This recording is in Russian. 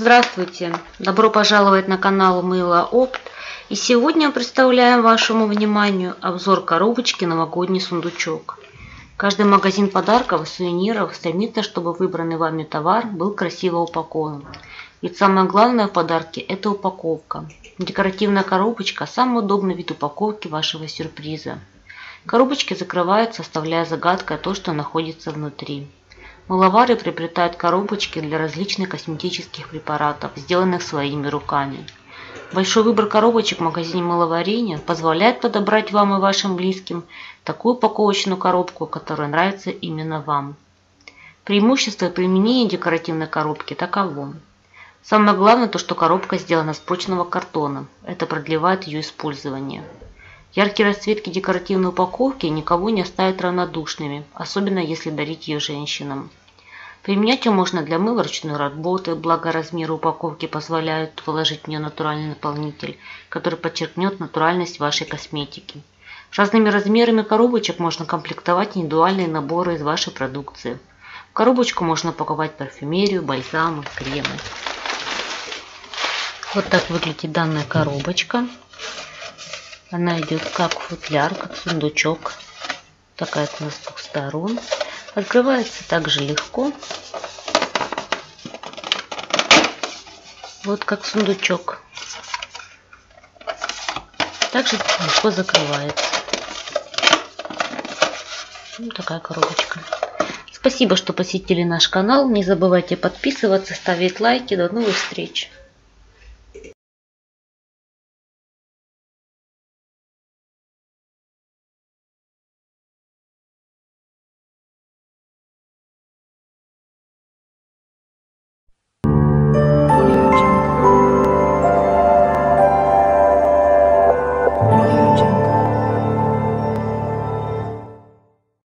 Здравствуйте! Добро пожаловать на канал Мыло Опт. И сегодня представляем вашему вниманию обзор коробочки «Новогодний сундучок». Каждый магазин подарков и сувениров стремится, чтобы выбранный вами товар был красиво упакован. Ведь самое главное в подарке – это упаковка. Декоративная коробочка – самый удобный вид упаковки вашего сюрприза. Коробочки закрываются, оставляя загадкой то, что находится внутри. Мыловары приобретают коробочки для различных косметических препаратов, сделанных своими руками. Большой выбор коробочек в магазине мыловарения позволяет подобрать вам и вашим близким такую упаковочную коробку, которая нравится именно вам. Преимущество применения декоративной коробки таково. Самое главное то, что коробка сделана из прочного картона. Это продлевает ее использование. Яркие расцветки декоративной упаковки никого не оставят равнодушными, особенно если дарить ее женщинам. Применять ее можно для мыла ручной работы, благо размеры упаковки позволяют положить в нее натуральный наполнитель, который подчеркнет натуральность вашей косметики. С разными размерами коробочек можно комплектовать индивидуальные наборы из вашей продукции. В коробочку можно упаковать парфюмерию, бальзамы, кремы. Вот так выглядит данная коробочка. Она идет как футляр, как сундучок. Такая у нас с двух сторон. Открывается также легко. Вот как сундучок. Также легко закрывается. Вот такая коробочка. Спасибо, что посетили наш канал. Не забывайте подписываться, ставить лайки. До новых встреч!